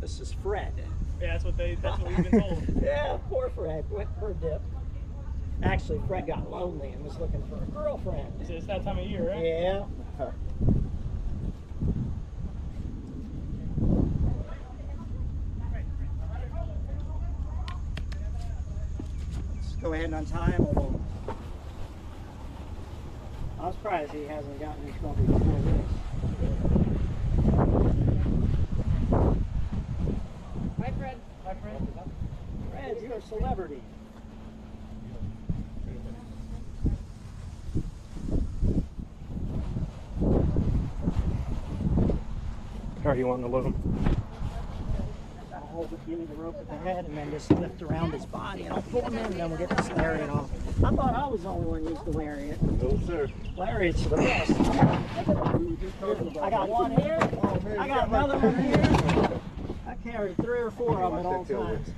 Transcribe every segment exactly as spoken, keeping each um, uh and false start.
This is Fred. Yeah, that's what they. That's what we've been told. Yeah, poor Fred. Went for a dip. Actually, Fred got lonely and was looking for a girlfriend. So it's that time of year, right? Yeah. Huh. Let's go ahead and untie him a little. I'm surprised he hasn't gotten in trouble before this. Fred, you're a celebrity. How are you wanting to load him? I'll hold it, give me the rope at the head, and then just lift around his body, and I'll pull him in, and then we'll get this lariat off. I thought I was the only one who used the lariat. No, sir. Lariat's the best. I got one here. I got another one here. I carry three or four of them at all times.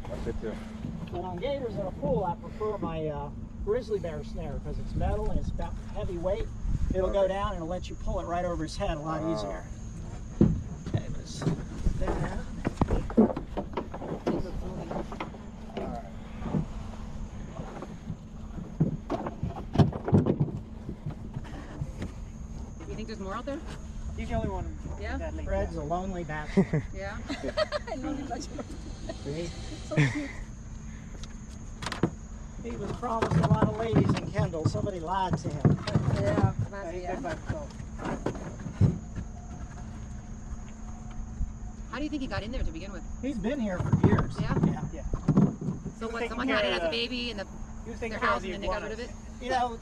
But on gators in a pool, I prefer my uh, grizzly bear snare because it's metal and it's about heavy weight. It'll go down and it'll let you pull it right over his head a lot uh, easier. Okay, let's put that out. You think there's more out there? He's the only one. Yeah. Fred's a lonely bachelor. Yeah. I know the bachelor. See? So cute. He was promised a lot of ladies in Kendall. Somebody lied to him. Yeah. Nice, yeah. By How do you think he got in there to begin with? He's been here for years. Yeah. Yeah. yeah. So what? Someone had it as a baby in the their house, and then they got rid of it. You know.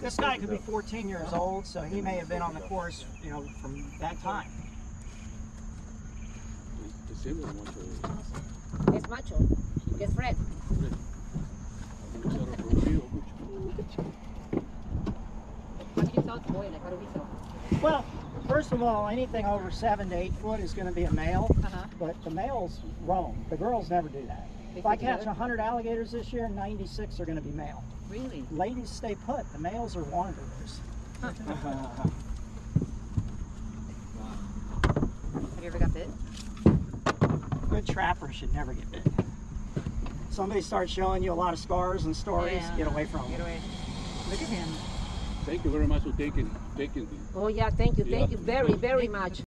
This guy could be fourteen years old, so he may have been on the course, you know, from that time. It's macho. It's Fred. How can you tell it's a boy? Like, what do we tell? Well, first of all, anything over seven to eight foot is going to be a male, uh-huh. but the males roam. The girls never do that. If I catch one hundred alligators this year, ninety-six are going to be male. Really? Ladies stay put. The males are wanderers. Huh. Uh-huh. Have you ever got bit? Good trapper should never get bit. Somebody starts showing you a lot of scars and stories, yeah. Get away from them. Get away. Look at him. Thank you very much for taking taking me. Oh yeah, thank you, thank yeah. you very, very much.